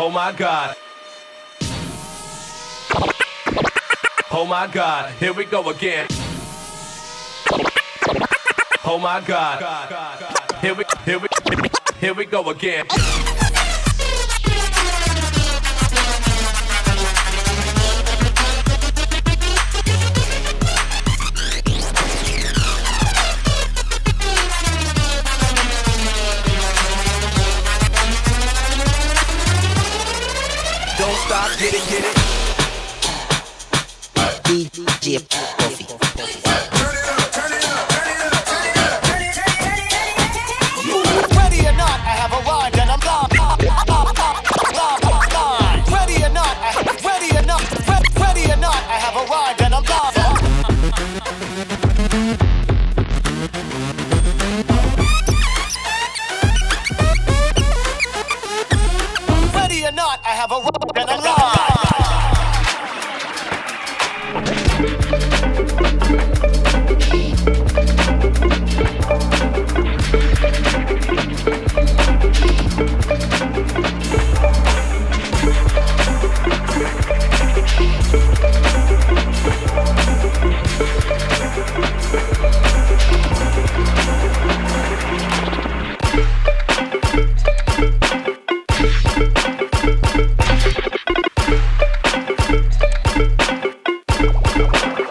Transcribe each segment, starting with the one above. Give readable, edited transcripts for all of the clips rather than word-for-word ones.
Oh my God. Oh my God, here we go again. Oh my God, here we go again. Don't stop, get it, get it. DJ Coffee. Ready or not, I have arrived and I'm live. Ready or not, I have arrived and I'm live. Ready or not, I have arrived.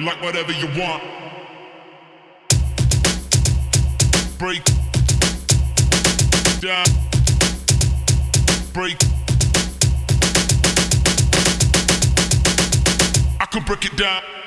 Like whatever you want. Break down. Break. I can break it down.